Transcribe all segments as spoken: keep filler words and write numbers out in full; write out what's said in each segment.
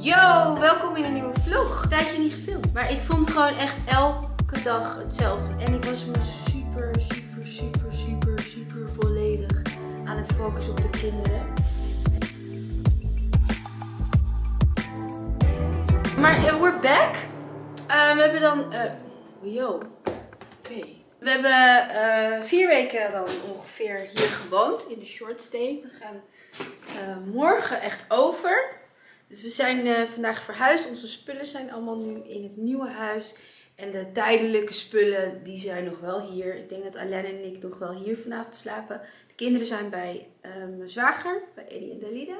Yo, welkom in een nieuwe vlog. Tijdje niet gefilmd. Maar ik vond gewoon echt elke dag hetzelfde. En ik was me super, super, super, super, super volledig aan het focussen op de kinderen. Maar uh, we're back. Uh, we hebben dan... Uh, yo. Oké. Okay. We hebben uh, vier weken dan ongeveer hier gewoond. In de short stay. We gaan uh, morgen echt over. Dus we zijn uh, vandaag verhuisd. Onze spullen zijn allemaal nu in het nieuwe huis. En de tijdelijke spullen die zijn nog wel hier. Ik denk dat Alain en ik nog wel hier vanavond slapen. De kinderen zijn bij uh, mijn zwager. Bij Eddie en Dalida.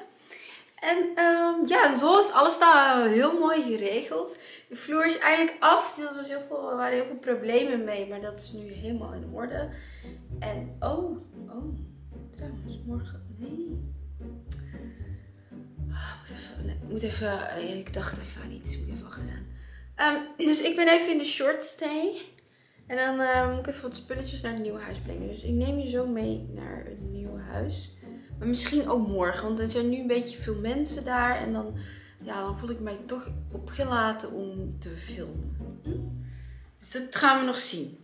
En um, ja, zo is alles daar heel mooi geregeld. De vloer is eindelijk af. Dat was heel veel, er waren heel veel problemen mee. Maar dat is nu helemaal in orde. En oh, oh. Trouwens, morgen... Nee. Ik moet even, nee, moet even, ik dacht even aan iets, moet even achteraan. Um, dus ik ben even in de short stay. En dan uh, moet ik even wat spulletjes naar het nieuwe huis brengen. Dus ik neem je zo mee naar het nieuwe huis. Maar misschien ook morgen, want er zijn nu een beetje veel mensen daar. En dan, ja, dan voel ik mij toch opgelaten om te filmen. Hm? Dus dat gaan we nog zien.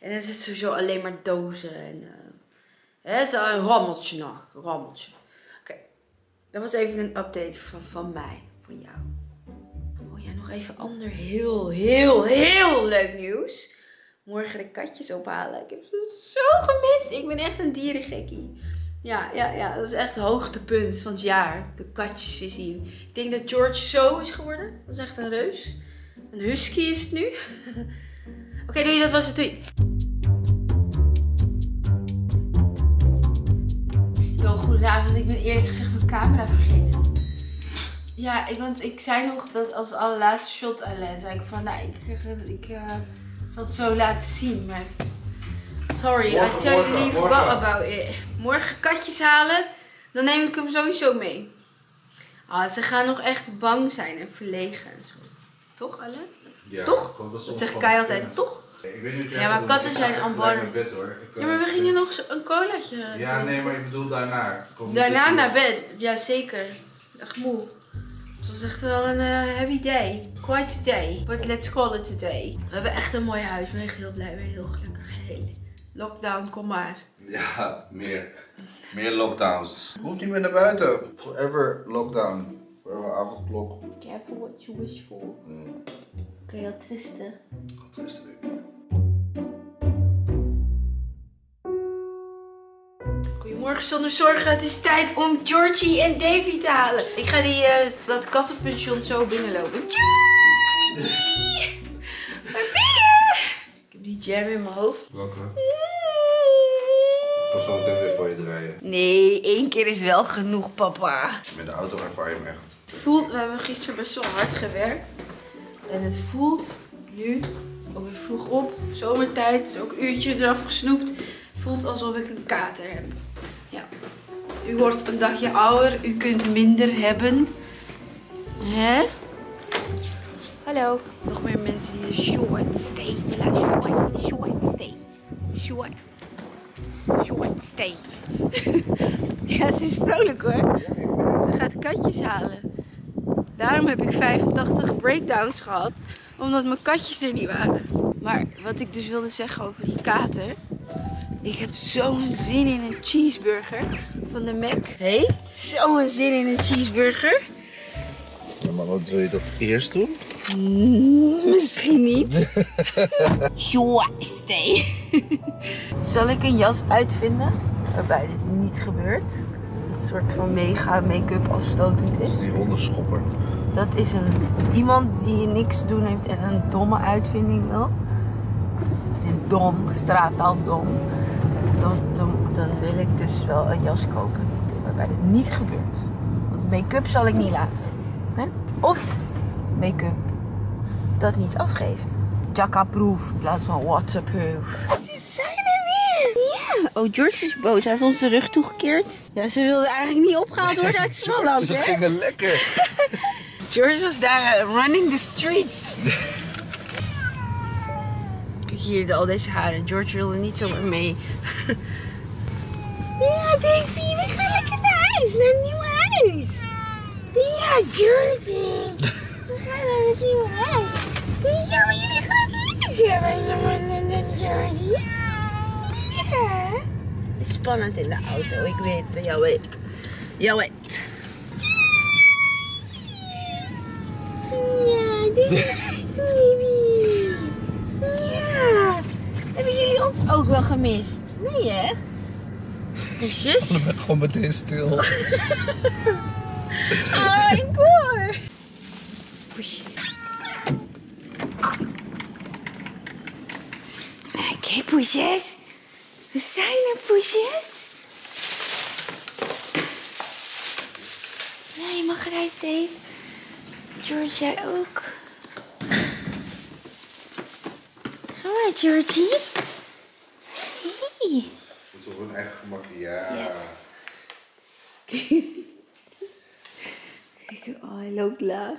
En er zit sowieso alleen maar dozen. En, uh, hè, het is een rammeltje nog, een rammeltje. Dat was even een update van, van mij, van jou. Oh ja, nog even ander heel, heel, heel leuk nieuws. Morgen de katjes ophalen. Ik heb ze zo gemist. Ik ben echt een dierengekkie. Ja, ja, ja, dat is echt het hoogtepunt van het jaar. De katjes weer zien. Ik denk dat George zo is geworden. Dat is echt een reus. Een husky is het nu. Oké, okay, doei, dat was het. Doei. Goedenavond, ik ben eerlijk gezegd mijn camera vergeten. Ja, ik, want ik zei nog dat als allerlaatste shot Alain, zei ik van, nou, ik, ik uh, zal het zo laten zien, maar... Sorry, morgen, I totally morgen, forgot morgen. about it. Morgen katjes halen, dan neem ik hem sowieso mee. Ah, ze gaan nog echt bang zijn en verlegen en zo. Toch, Alain? Ja, toch? Dat, dat zegt Kai altijd, toch? Ik weet niet, ja, maar katten zijn aan boord. Ja, maar we gingen nog een colaatje. Ja, nee, maar ik bedoel daarna. Kom daarna naar bed, ja zeker. Echt moe. Het was echt wel een uh, heavy day. Quite a day. But let's call it a day. We hebben echt een mooi huis. Ik ben echt heel blij. Ik ben heel gelukkig. Hey. Lockdown, kom maar. Ja, meer. Meer lockdowns. Hoeft niet meer naar buiten. Forever lockdown. Forever avondklok. Careful what you wish for. Mm. Oké, okay, wat rusten. Wat rusten. Morgen zonder zorgen, het is tijd om Georgie en Davy te halen. Ik ga die, uh, dat kattenpension zo binnenlopen. Georgie! Waar ben je? Ik heb die jam in mijn hoofd. Welke? Ik kan zo meteen weer voor je draaien. Nee, één keer is wel genoeg, papa. Met de auto ervaar je hem echt. Het voelt, we hebben gisteren best wel hard gewerkt. En het voelt nu, ook weer vroeg op, zomertijd, is ook een uurtje eraf gesnoept. Het voelt alsof ik een kater heb. Ja. U wordt een dagje ouder, u kunt minder hebben. Hè? Hallo. Nog meer mensen die de short stay willen. Short, short stay. Short. Short stay. Ja, ze is vrolijk hoor. Ze gaat katjes halen. Daarom heb ik vijfentachtig breakdowns gehad. Omdat mijn katjes er niet waren. Maar wat ik dus wilde zeggen over die kater... Ik heb zo'n zin in een cheeseburger van de Mac. Hé? Hey? Zo'n zin in een cheeseburger. Ja, maar wat wil je dat eerst doen? Mm, misschien niet. Joastee. Zal ik een jas uitvinden waarbij dit niet gebeurt? Dat het een soort van mega make-up afstotend is. Dat is die hondenschopper. Dat is een, iemand die niks te doen heeft en een domme uitvinding wil. En dom, straat al dom. Dan, dan, dan wil ik dus wel een jas kopen waarbij dit niet gebeurt. Want make-up zal ik niet laten. Hè? Of make-up dat niet afgeeft. Jacka-proof in plaats van WhatsApp-proof. Ze zijn er weer! Ja! Yeah. Oh, George is boos. Hij heeft ons de rug toegekeerd. Ja, ze wilde eigenlijk niet opgehaald worden uit Smolland. Ze gingen lekker. George was daar uh, running the streets. Hier, al deze haren. George wilde niet zomaar mee. Ja, Davy, we gaan lekker naar huis. Naar een nieuw huis. Ja, gaat George? We gaan naar het nieuwe huis. Wie zouden jullie graag hebben met George? Ja. Het is spannend in de auto, ik weet het, jou weet. Jou weet. Ja, dit is baby. Ja. Hebben jullie ons ook wel gemist? Nee hè? Kusjes? Ik ben gewoon meteen stil. Ah, ik hoor. Oké, poesjes. We zijn er, poesjes. Ja, je mag eruit, Dave. George, jij ook. Ga maar, Georgie. Hey. Moet op hun eigen gemak, ja. Ja. Kijk, oh, hij loopt laag.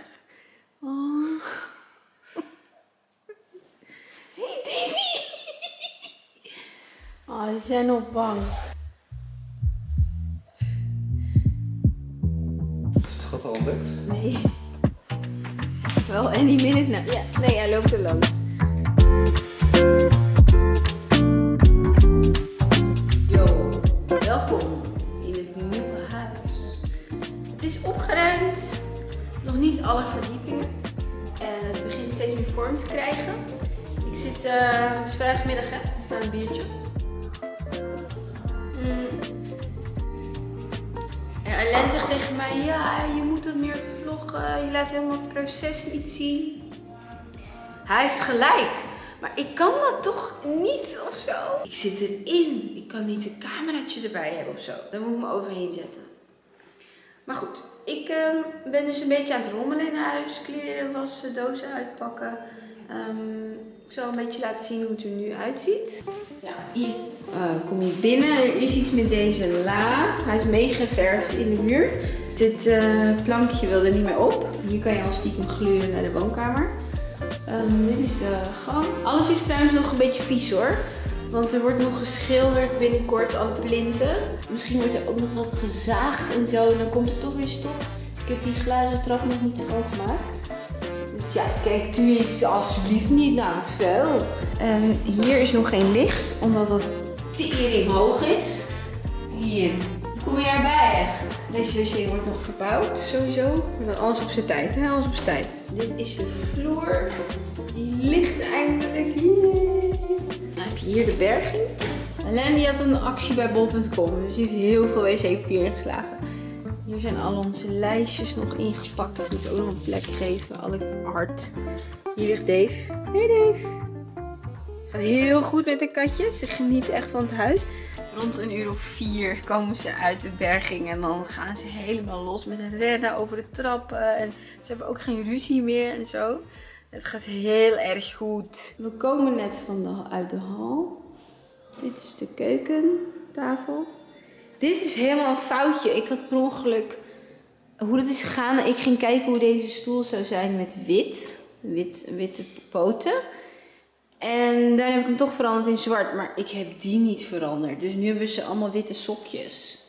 Oh. Hey, Davy. Oh, ze zijn nog bang. Is het gat al ontdekt? Nee. Wel any minute now. Ja, nee, hij loopt er langs. Yo, welkom in het nieuwe huis. Het is opgeruimd. Nog niet alle verdiepingen. En het begint steeds meer vorm te krijgen. Ik zit, uh, het is vrijdagmiddag hè, we staan een biertje. En Alain zegt tegen mij, ja, je moet wat meer vloggen, je laat helemaal het proces niet zien. Hij heeft gelijk, maar ik kan dat toch niet of zo? Ik zit erin, ik kan niet een cameraatje erbij hebben of zo. Daar moet ik me overheen zetten. Maar goed, ik um, ben dus een beetje aan het rommelen in huis, kleren wassen, dozen uitpakken. Um, ik zal een beetje laten zien hoe het er nu uitziet. Ja, hier. Uh, kom je binnen, er is iets met deze la. Hij is meegeverfd in de muur. Dit uh, plankje wil er niet meer op. Hier kan je al stiekem gluren naar de woonkamer. Um, dit is de gang. Alles is trouwens nog een beetje vies hoor. Want er wordt nog geschilderd binnenkort aan plinten. Misschien wordt er ook nog wat gezaagd en zo. En dan komt er toch weer stof. Dus ik heb die glazen trap nog niet schoongemaakt. Dus ja, kijk, doe je alsjeblieft niet naar het vuil. Um, hier is nog geen licht, omdat dat tering hoog is. Hier, kom je daarbij echt. Deze wc wordt nog verbouwd, sowieso. Alles op zijn tijd, hè? Alles op zijn tijd. Dit is de vloer. Die ligt eindelijk hier. Dan heb je hier de berging. Alain die had een actie bij bol punt com, dus die heeft heel veel wc-papier ingeslagen. Hier zijn al onze lijstjes nog ingepakt. Ik moet ook nog een plek geven, al het hart. Hier ligt Dave. Hey Dave. Gaat heel goed met de katjes. Ze genieten echt van het huis. Rond een uur of vier komen ze uit de berging. En dan gaan ze helemaal los met rennen over de trappen. En ze hebben ook geen ruzie meer en zo. Het gaat heel erg goed. We komen net van de, uit de hal. Dit is de keukentafel. Dit is helemaal een foutje. Ik had per ongeluk... Hoe dat is gegaan. Ik ging kijken hoe deze stoel zou zijn met wit. wit witte poten. En daar heb ik hem toch veranderd in zwart, maar ik heb die niet veranderd. Dus nu hebben ze allemaal witte sokjes.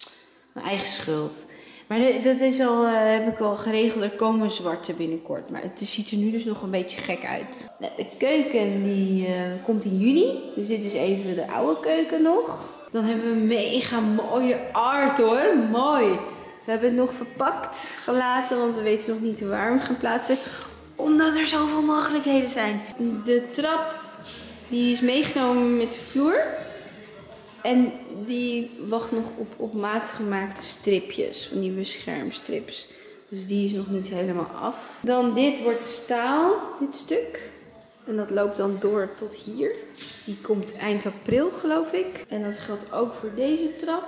Mijn eigen schuld. Maar dat is al, uh, heb ik al geregeld, er komen zwarte binnenkort. Maar het ziet er nu dus nog een beetje gek uit. De keuken die uh, komt in juni. Dus dit is even de oude keuken nog. Dan hebben we mega mooie art hoor, mooi. We hebben het nog verpakt gelaten, want we weten nog niet waar we gaan plaatsen. Omdat er zoveel mogelijkheden zijn. De trap die is meegenomen met de vloer. En die wacht nog op op maat gemaakte stripjes. Van die beschermstrips. Dus die is nog niet helemaal af. Dan dit wordt staal. Dit stuk. En dat loopt dan door tot hier. Die komt eind april geloof ik. En dat geldt ook voor deze trap.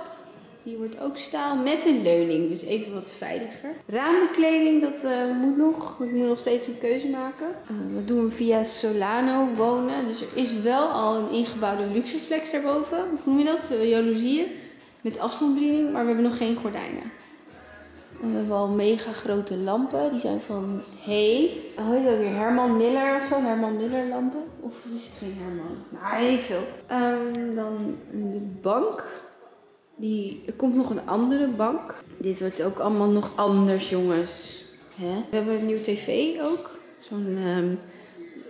Die wordt ook staal met een leuning, dus even wat veiliger. Raambekleding, dat uh, moet nog. Ik moet nog steeds een keuze maken. Uh, dat doen we via Solano wonen. Dus er is wel al een ingebouwde Luxeflex daarboven. Hoe noem je dat? Uh, jaloezieën. Met afstandsbediening, maar we hebben nog geen gordijnen. En we hebben al mega grote lampen. Die zijn van hey. Oh, heet het ook weer Herman Miller of zo? Herman Miller lampen? Of is het geen Herman? Maar heel veel. Uh, dan de bank. Die, er komt nog een andere bank. Dit wordt ook allemaal nog anders, jongens. Hè? We hebben een nieuwe tv ook. Zo'n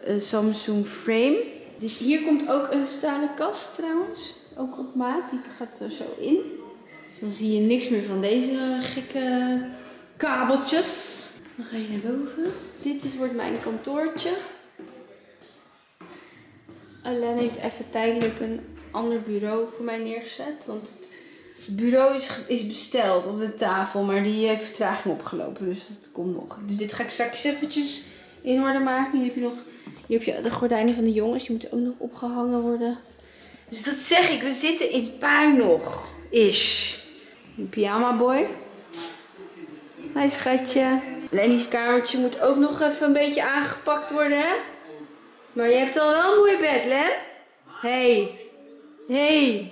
um, Samsung frame. Dus hier komt ook een stalen kast trouwens. Ook op maat. Die gaat er zo in. Dus dan zie je niks meer van deze gekke kabeltjes. Dan ga je naar boven. Dit is, wordt mijn kantoortje. Alain heeft even tijdelijk een ander bureau voor mij neergezet. Want het bureau is, is besteld, of de tafel, maar die heeft vertraging opgelopen. Dus dat komt nog. Dus dit ga ik straks eventjes in orde maken. Hier heb je nog hier heb je de gordijnen van de jongens. Die moeten ook nog opgehangen worden. Dus dat zeg ik, we zitten in puin nog. Ish. Een pyjama boy. Mijn schatje. Lenny's kamertje moet ook nog even een beetje aangepakt worden, hè? Maar je hebt al wel een mooi bed, Len. Hey. Hey.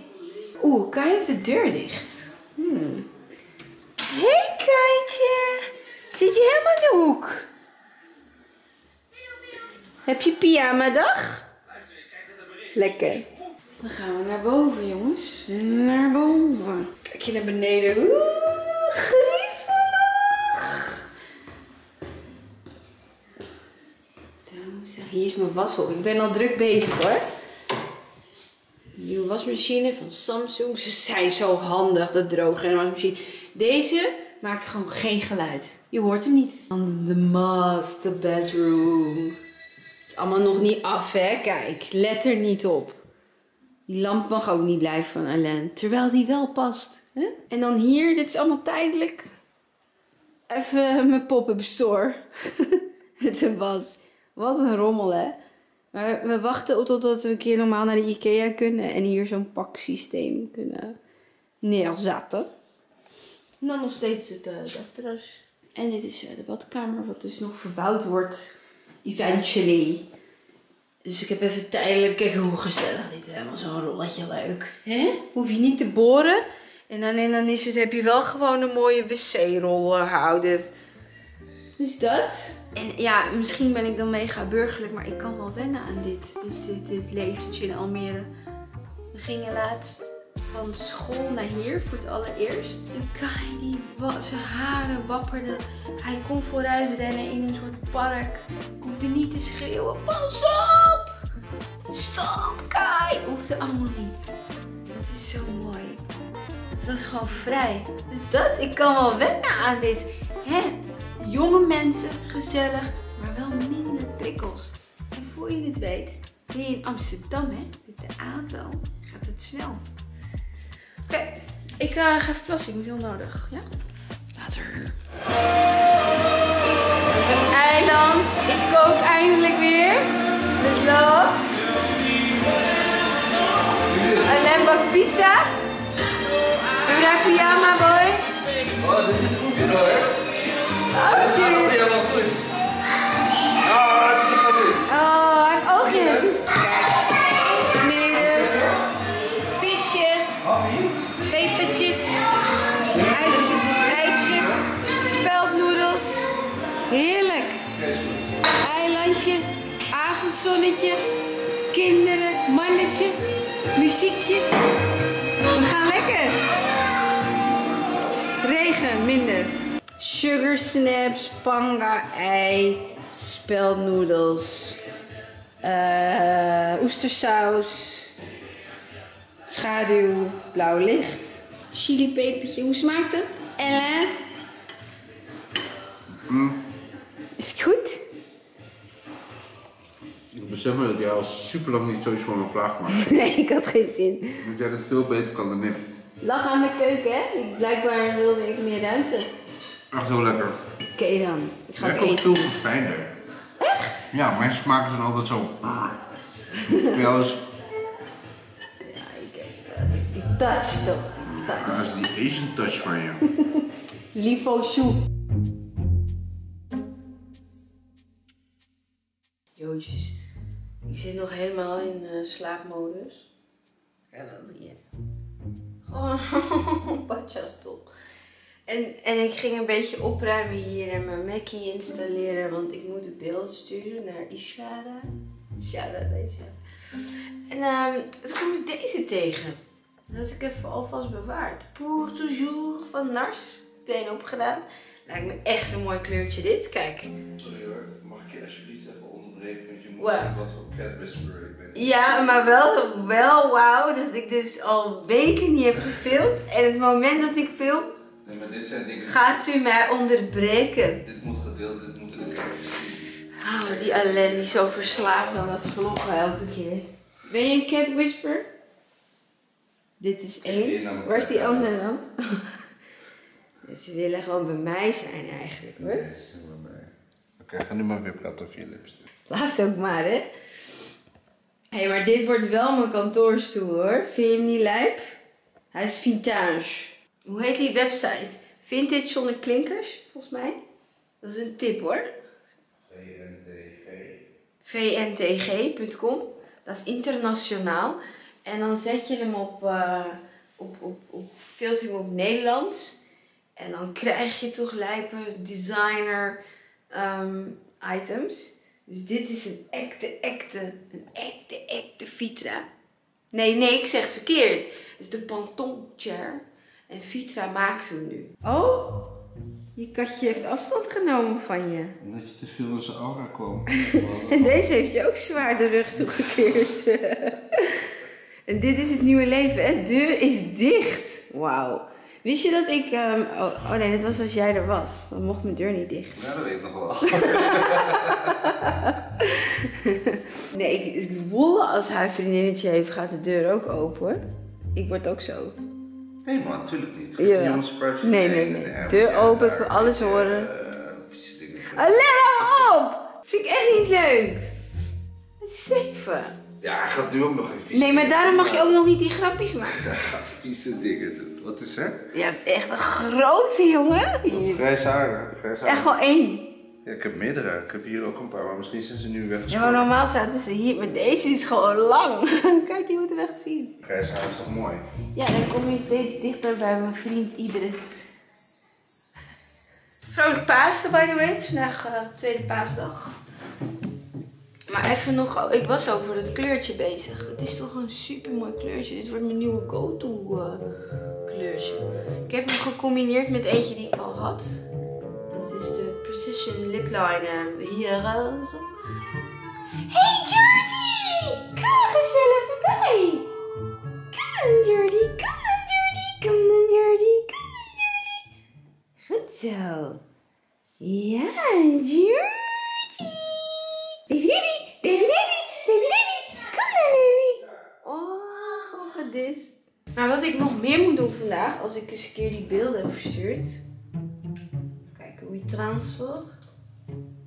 Oeh, Kai heeft de deur dicht. Hmm. Hey, Kaitje. Zit je helemaal in de hoek? Heb je pyjama dag? Lekker. Dan gaan we naar boven, jongens. Naar boven. Kijk je naar beneden. Oeh, griezelig. Hier is mijn washok. Ik ben al druk bezig, hoor. Nieuwe wasmachine van Samsung. Ze zijn zo handig, dat droger en wasmachine. Deze maakt gewoon geen geluid. Je hoort hem niet. The master bedroom. Het is allemaal nog niet af, hè. Kijk, let er niet op. Die lamp mag ook niet blijven van Alain. Terwijl die wel past. Hè? En dan hier, dit is allemaal tijdelijk. Even mijn pop-up store. Het was... Wat een rommel, hè. Maar we wachten totdat we een keer normaal naar de Ikea kunnen. En hier zo'n paksysteem kunnen neerzetten. En dan nog steeds het dakterras. En dit is de badkamer, wat dus nog verbouwd wordt. Eventually. Dus ik heb even tijdelijk... Kijk hoe gezellig dit is. Helemaal zo'n rolletje leuk. Hè? Hoef je niet te boren. En dan, en dan is het, heb je wel gewoon een mooie wc-rolhouder. Dus dat... En ja, misschien ben ik dan mega burgerlijk, maar ik kan wel wennen aan dit, dit, dit, dit leventje in Almere. We gingen laatst van school naar hier voor het allereerst. En Kai, die zijn haren wapperden. Hij kon vooruit rennen in een soort park. Ik hoefde niet te schreeuwen, pas op! Stop, Kai! Hoefde allemaal niet. Het is zo mooi. Het was gewoon vrij. Dus dat, ik kan wel wennen aan dit. Hè? Jonge mensen, gezellig, maar wel minder prikkels. En voor je het weet, ben je in Amsterdam, hè? Met de auto gaat het snel. Oké, okay. ik uh, ga even plassen. Ik moet heel nodig, ja? Later. Het eiland. Ik kook eindelijk weer. Met love. Alain bak pizza. Ura pyjama boy. Oh, dit is goed hoor. Oh, zie je. Ja, wel goed. Oh, dat is niet van nu. Oh, hij heeft oogjes. Sneden. Visje. Pepertjes. Eitjes. Eitje. Speldnoedels. Heerlijk. Eilandje. Avondzonnetje. Kinderen. Mannetje. Muziekje. We gaan lekker. Regen, minder. Sugar snaps, panga, ei, speldnoedels, uh, oestersaus, schaduw, blauw licht, chilipepertje. Hoe smaakt het? Ella? Mm. Is het goed? Ik besef me dat jij al super lang niet zoiets voor me plaag maakt. Nee, ik had geen zin. Want jij dat veel beter kan dan ik. Lach aan de keuken, hè? Ik, blijkbaar wilde ik meer ruimte. Echt heel lekker. Oké okay, dan. Ik ga het eten. Veel fijner. Echt? Ja, mijn smaken zijn altijd zo. Wel eens. Ja, ik die touch toch. Touch. Dat is die Asian touch van je. Liefo soep. Jootjes. Ik zit nog helemaal in uh, slaapmodus. Ik ga wel hier. Gewoon badjas toch. En, en ik ging een beetje opruimen hier en mijn Mackie installeren, want ik moet de beelden sturen naar Ishara. Ishara, nee, Ishara. En uh, toen kwam ik deze tegen. Dat had ik even alvast bewaard. Pour toujours van Nars. Meteen opgedaan. Lijkt me echt een mooi kleurtje dit, kijk. Sorry hoor, mag ik je alsjeblieft even onderbreken? Want je moet wow. zien wat voor cat whisperer ik ben. Ja, maar wel, wel wauw dat ik dus al weken niet heb gefilmd. En het moment dat ik film, nee, maar dit zijn dingen... gaat u mij onderbreken. Dit moet gedeeld, dit moeten de kijkers zien. Oh, die Alain die zo verslaafd aan dat vloggen elke keer. Ben je een cat whisperer? Dit is één. Waar is die andere dan? Ze willen gewoon bij mij zijn eigenlijk hoor. Nee, ze zijn bij mij. Oké, okay, ga nu maar weer praten over je lipstick. Laat ook maar hè. Hé, hey, maar dit wordt wel mijn kantoorstoel hoor. Vind je hem niet lijp? Hij is vintage. Hoe heet die website? Vintage zonder klinkers, volgens mij. Dat is een tip hoor. V N T G. V N T G punt com. Dat is internationaal. En dan zet je hem op, uh, op, op, op filtering op Nederlands. En dan krijg je toch lijpe designer um, items. Dus dit is een echte, echte, een echte, echte Vitra. Nee, nee, ik zeg het verkeerd. Het is de Panton chair. En Vitra maakt hem nu. Oh, je katje heeft afstand genomen van je. Omdat je te veel in zijn aura kwam. En deze heeft je ook zwaar de rug toegekeerd. En dit is het nieuwe leven, hè? De deur is dicht. Wauw. Wist je dat ik... Um, oh, oh nee, dat was als jij er was. Dan mocht mijn deur niet dicht. Ja, dat weet ik nog wel. Nee, ik, ik wolle als haar vriendinnetje heeft, gaat de deur ook open hoor. Ik word ook zo. Nee man, natuurlijk niet. Geef ja. een surprise. Nee, nee, nee. nee. Deur open, ik wil alles horen. Uh, Let op! Dat vind ik echt niet leuk. Zeven. Ja, hij gaat nu ook nog even vieze. Nee, maar daarom mag je ook nog niet die grapjes maken. Hij gaat vieze dingen doen. Wat is hè? Je hebt echt een grote jongen. Grijs haar, grijs haar. Echt wel één. Ja, ik heb meerdere. Ik heb hier ook een paar, maar misschien zijn ze nu weggeschoten. Ja, maar normaal zaten ze hier, maar deze is gewoon lang. Kijk, je moet hem echt zien. Grijs haar is toch mooi? Ja, dan kom je steeds dichter bij mijn vriend Idris. Vrolijk Pasen, by the way. Het is vandaag uh, tweede paasdag. Maar even nog, ik was over dat kleurtje bezig. Het is toch een super mooi kleurtje. Dit wordt mijn nieuwe go-to uh, kleurtje. Ik heb hem gecombineerd met eentje die ik al had. Dat is de Precision Lip Liner. Hier. Hey Georgie! Kom gezellig voorbij! Kom Georgie, kom dan Georgie, kom dan Georgie, kom dan Georgie. Goed zo. Ja, Georgie. Davy, Davy, Davy, Davy, Davy, kom dan Davy. Oh, gewoon gedist. Maar wat ik nog meer moet doen vandaag, als ik eens een keer die beelden heb verstuurd. Kijken, wie transfer?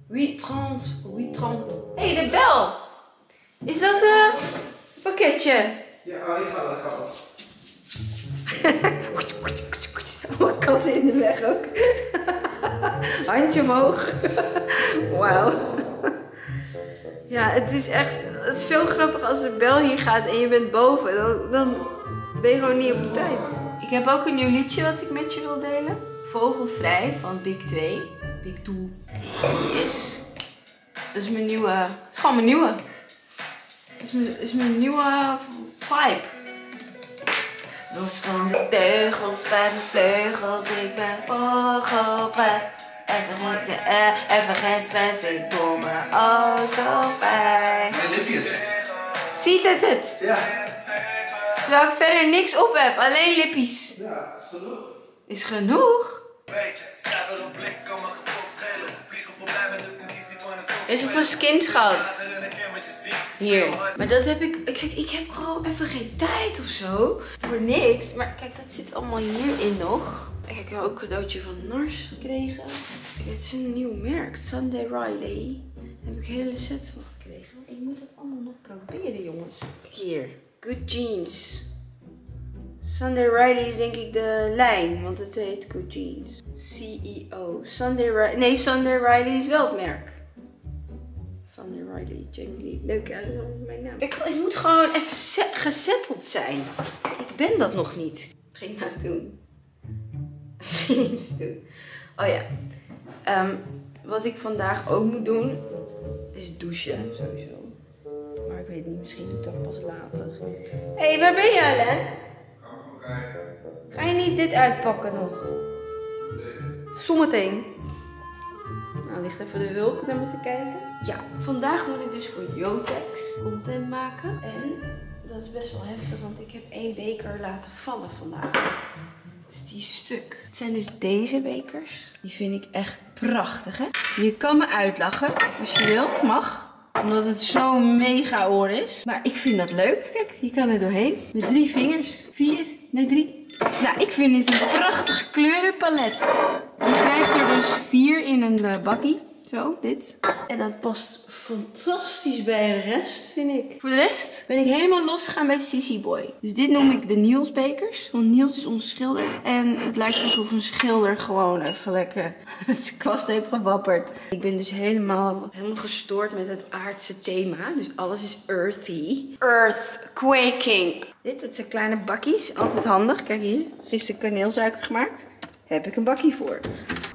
Wie transfer? Wie transfer? Hé, hey, de bel! Is dat een pakketje? Ja, ik ga dat al. Mijn kat in de weg ook. Handje omhoog. Wauw. Ja, het is echt het is zo grappig als de bel hier gaat en je bent boven, dan, dan ben je gewoon niet op tijd. Ik heb ook een nieuw liedje wat ik met je wil delen. Vogelvrij van Big twee. Big two. Yes. Dat is mijn nieuwe, dat is gewoon mijn nieuwe. Dat is mijn, dat is mijn nieuwe vibe. Los van de teugels, bij de vleugels, ik ben vogelvrij. Even moeten, even geen stress, ik voel me oh zo fijn. Mijn lipjes. Ziet het het? Ja. Terwijl ik verder niks op heb, alleen lippies. Ja, is genoeg. Is genoeg? Is er veel skins gehad? Hier. Maar dat heb ik, kijk, ik heb gewoon even geen tijd of zo. Voor niks, maar kijk, dat zit allemaal hierin nog. Kijk, ik heb ook een cadeautje van Nars gekregen. Dit is een nieuw merk, Sunday Riley. Daar heb ik een hele set van gekregen. Ik moet dat allemaal nog proberen, jongens. Kijk hier, Good Jeans. Sunday Riley is denk ik de lijn, want het heet Good Jeans. C E O, Sunday Riley, nee, Sunday Riley is wel het merk. Sunday Riley, Jamie Lee, leuk hè, mijn naam. Kijk, ik moet gewoon even gezetteld zijn. Ik ben dat nog niet. Dat ging ik nou doen. Ging iets doen. Oh ja. Um, wat ik vandaag ook moet doen, is douchen sowieso. Maar ik weet niet, misschien doe ik dat pas later. Hé, hey, waar ben je Alain? Ga je niet dit uitpakken nog? Nee. Zometeen. Nou, ligt even de hulp naar me te kijken. Ja, vandaag moet ik dus voor Jotex content maken. En dat is best wel heftig, want ik heb één beker laten vallen vandaag. Dus die is stuk. Het zijn dus deze bekers. Die vind ik echt prachtig, hè? Je kan me uitlachen, als je wil. Mag. Omdat het zo'n mega oor is. Maar ik vind dat leuk. Kijk, je kan er doorheen. Met drie vingers. Vier. Nee, drie. Nou, ik vind dit een prachtig kleurenpalet. Je krijgt er dus vier in een bakkie. Zo, dit. En dat past fantastisch bij de rest, vind ik. Voor de rest ben ik helemaal losgegaan bij Sissy Boy. Dus dit noem ik de Niels bekers. Want Niels is onze schilder. En het lijkt alsof een schilder gewoon even lekker het kwast heeft gewapperd. Ik ben dus helemaal, helemaal gestoord met het aardse thema. Dus alles is earthy. Earthquaking. Dit, dat zijn kleine bakkies. Altijd handig. Kijk hier. Gisteren kaneelsuiker gemaakt. Heb ik een bakkie voor.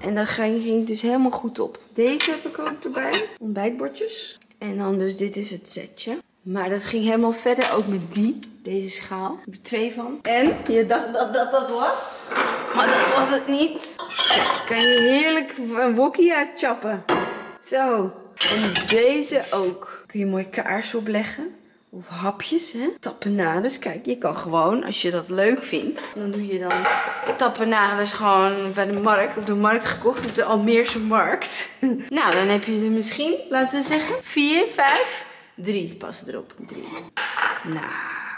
En daar ging ik dus helemaal goed op. Deze heb ik ook erbij. Ontbijtbordjes. En dan dus dit is het setje. Maar dat ging helemaal verder. Ook met die. Deze schaal. Ik heb er twee van. En je dacht dat dat dat was. Maar dat was het niet. Dan kan je heerlijk een wokkie uitchappen. Zo. En deze ook. Kun je mooi kaars opleggen. Of hapjes, hè? Tapenades. Kijk, je kan gewoon, als je dat leuk vindt, dan doe je dan tapenades gewoon bij de markt. Op de markt gekocht, op de Almeerse markt. Nou, dan heb je er misschien, laten we zeggen, vier, vijf, drie. Pas erop, drie. Nou,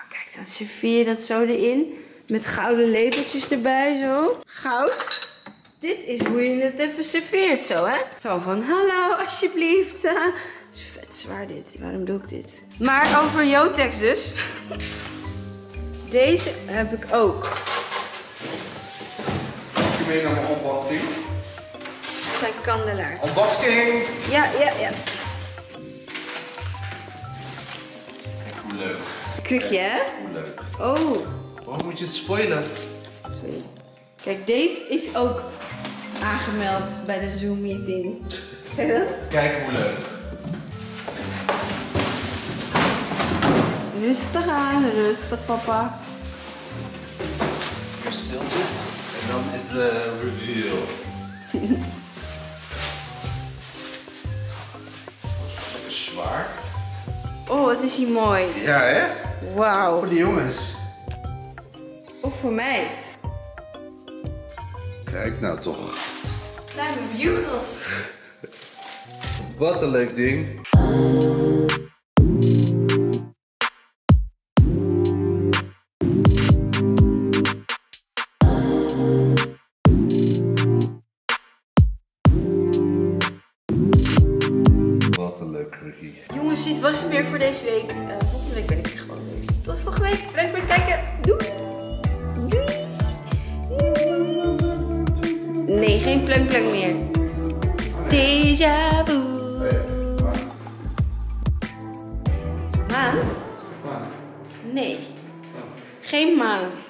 kijk, dan serveer je dat zo erin. Met gouden lepeltjes erbij, zo. Goud. Dit is hoe je het even serveert, zo, hè? Zo van, hallo, alsjeblieft. Het is vet zwaar dit. Waarom doe ik dit? Maar over Jotex dus. Deze heb ik ook. Ik meen naar mijn unboxing. Het zijn kandelaars. Unboxing! Ja, ja, ja. Kijk hoe leuk. Krukje, hè? Hoe leuk. Oh. Waarom moet je het spoilen? Sorry. Kijk, Dave is ook aangemeld bij de Zoom meeting. Kijk dan. Kijk hoe leuk. Rustig aan, rustig papa. Eerst filmpjes en dan is de review. Lekker zwaar. Oh, wat is hij mooi. Ja, hè? Wauw. Voor die jongens. Of voor mij. Kijk nou toch. Kleine bugels. Wat een leuk ding. Dit was het weer voor deze week. Uh, volgende week ben ik er gewoon weer. Tot volgende week. Bedankt voor het kijken. Doei. Doei. Nee, geen plunk plunk meer. Déjà vu. Maan? Nee. Geen maan.